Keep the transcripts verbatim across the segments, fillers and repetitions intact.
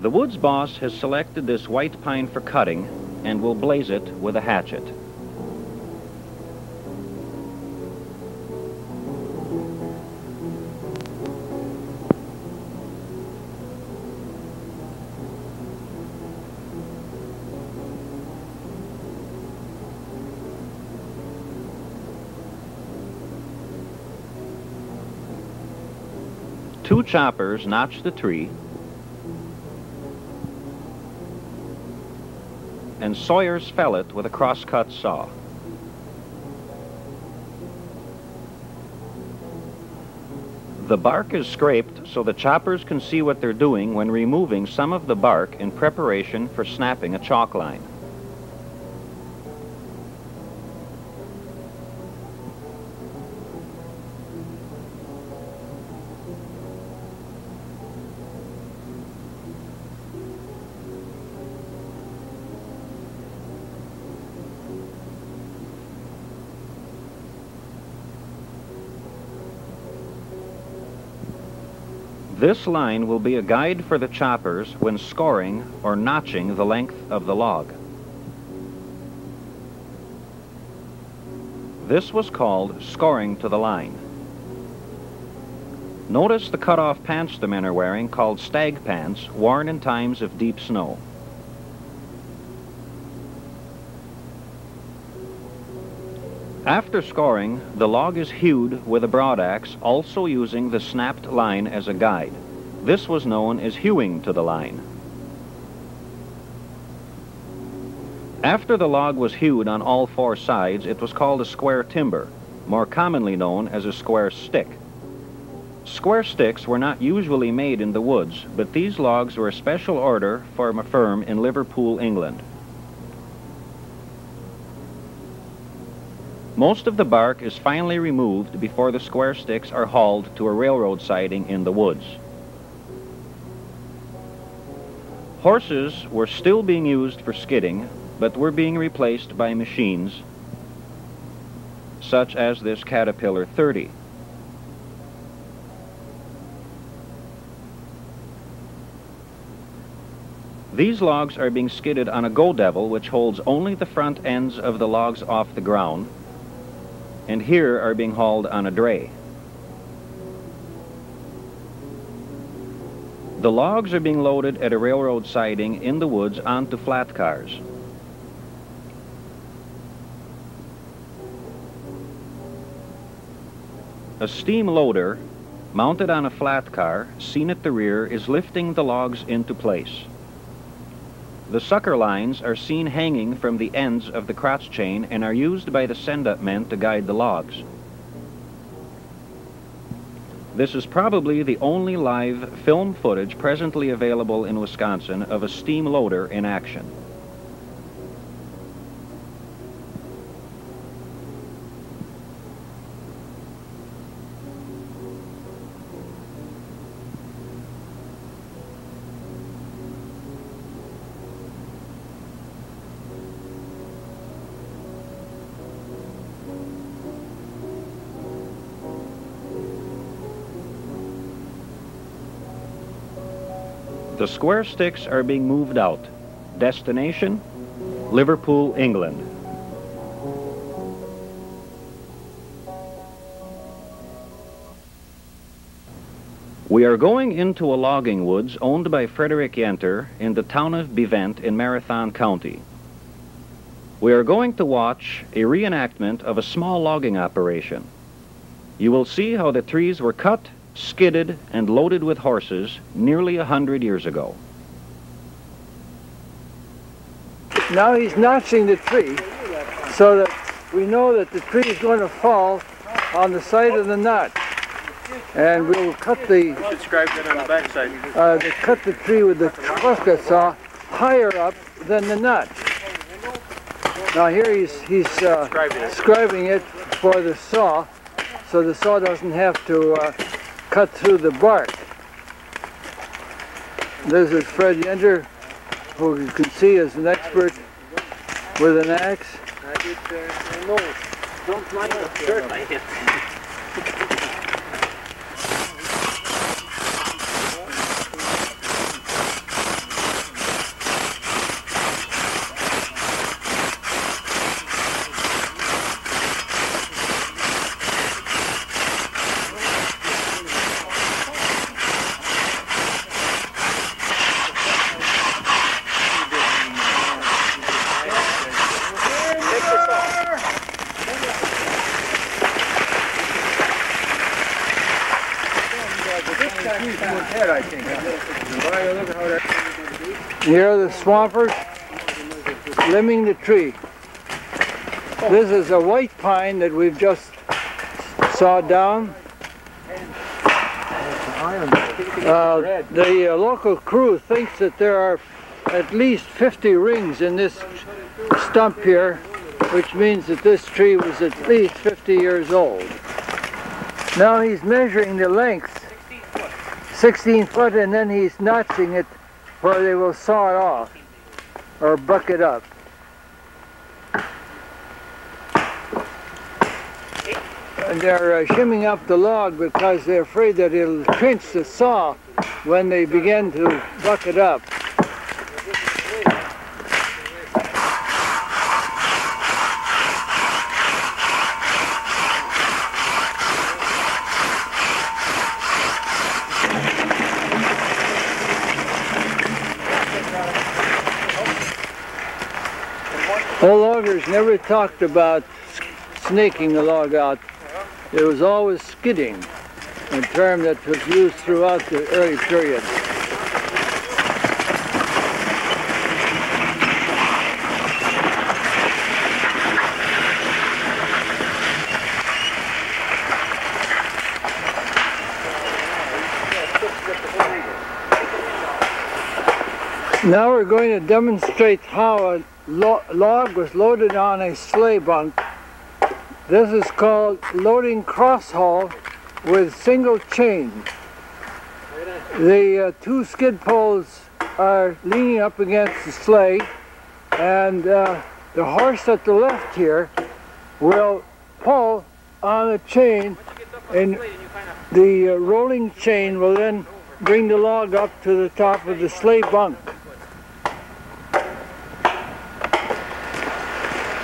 The woods boss has selected this white pine for cutting and will blaze it with a hatchet. Two choppers notch the tree, and sawyers fell it with a crosscut saw. The bark is scraped so the choppers can see what they're doing when removing some of the bark in preparation for snapping a chalk line. This line will be a guide for the choppers when scoring or notching the length of the log. This was called scoring to the line. Notice the cutoff pants the men are wearing, called stag pants, worn in times of deep snow. After scoring, the log is hewed with a broadaxe, also using the snapped line as a guide. This was known as hewing to the line. After the log was hewed on all four sides, it was called a square timber, more commonly known as a square stick. Square sticks were not usually made in the woods, but these logs were a special order from a firm in Liverpool, England. Most of the bark is finally removed before the square sticks are hauled to a railroad siding in the woods. Horses were still being used for skidding, but were being replaced by machines such as this Caterpillar thirty. These logs are being skidded on a go-devil, which holds only the front ends of the logs off the ground, and here are being hauled on a dray. The logs are being loaded at a railroad siding in the woods onto flat cars. A steam loader mounted on a flat car, seen at the rear, is lifting the logs into place. The sucker lines are seen hanging from the ends of the crotch chain and are used by the send-up men to guide the logs. This is probably the only live film footage presently available in Wisconsin of a steam loader in action. The square sticks are being moved out. Destination, Liverpool, England. We are going into a logging woods owned by Frederick Yenter in the town of Bevent in Marathon County. We are going to watch a reenactment of a small logging operation. You will see how the trees were cut, skidded, and loaded with horses nearly a hundred years ago. Now he's notching the tree so that we know that the tree is going to fall on the side of the notch. And we'll cut the, uh, cut the tree with the crosscut saw higher up than the notch. Now here he's, he's uh, scribing it for the saw, so the saw doesn't have to uh, cut through the bark. This is Fred Yenter, who you can see is an expert with an axe. Here are the swampers limbing the tree. This is a white pine that we've just sawed down. Uh, the uh, local crew thinks that there are at least fifty rings in this stump here, which means that this tree was at least fifty years old. Now he's measuring the length, sixteen foot, and then he's notching it where they will saw it off or buck it up. And they're uh, shimming up the log because they're afraid that it'll pinch the saw when they begin to buck it up. The loggers never talked about snaking the log out. It was always skidding, a term that was used throughout the early period. Now we're going to demonstrate how a Lo log was loaded on a sleigh bunk. This is called loading cross-haul with single chain. The uh, two skid poles are leaning up against the sleigh, and uh, the horse at the left here will pull on a chain, and the uh, rolling chain will then bring the log up to the top of the sleigh bunk.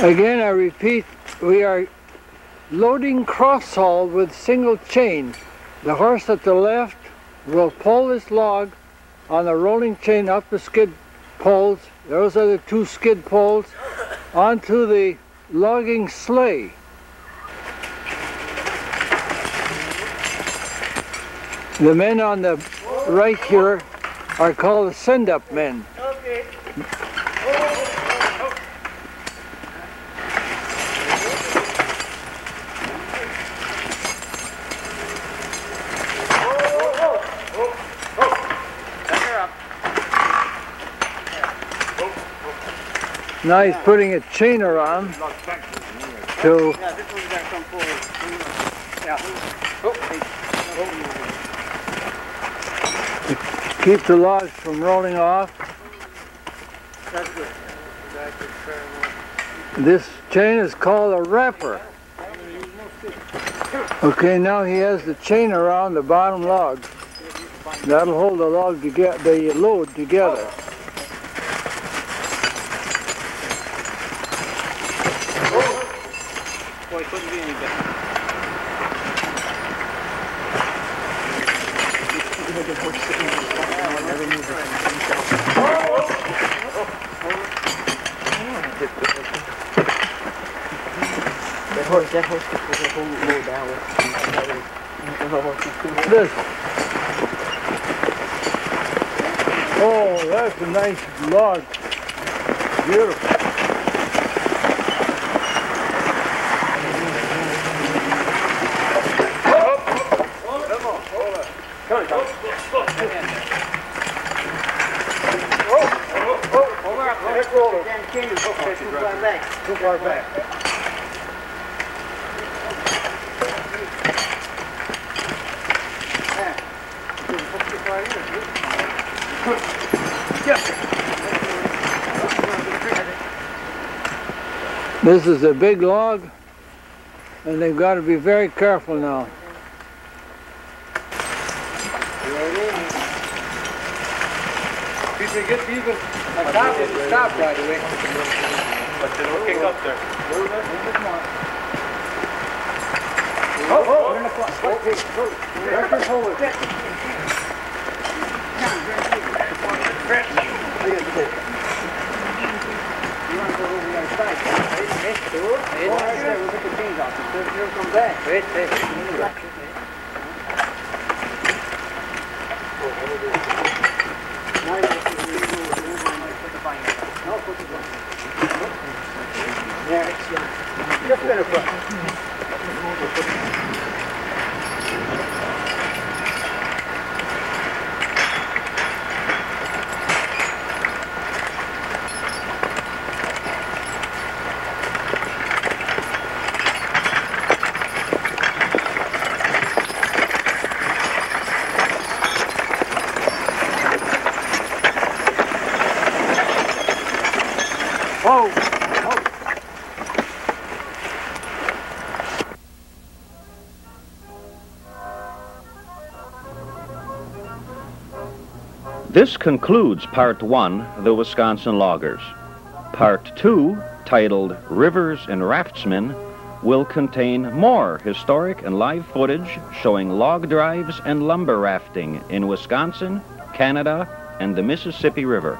Again, I repeat, we are loading cross-haul with single chain. The horse at the left will pull this log on the rolling chain up the skid poles, those are the two skid poles, onto the logging sleigh. The men on the right here are called the send-up men. Now he's putting a chain around to keep the logs from rolling off. This chain is called a wrapper. Okay, now he has the chain around the bottom log. That'll hold the log to get the load together. Couldn't be any better. That horse, that horse took the whole load down with this. Oh, that's a nice log. Beautiful. Too far back. This is a big log, and they've got to be very careful now. If they get even a top, it'll stop right away. But they don't kick up there. Oh, oh, we're in the clock. Okay, go. Record holder. You want to go over the other side? Wait, wait. Go right there. We'll get the chains off. You'll come back. Wait, wait. in front. This concludes part one, The Wisconsin Loggers. Part two, titled Rivers and Raftsmen, will contain more historic and live footage showing log drives and lumber rafting in Wisconsin, Canada, and the Mississippi River.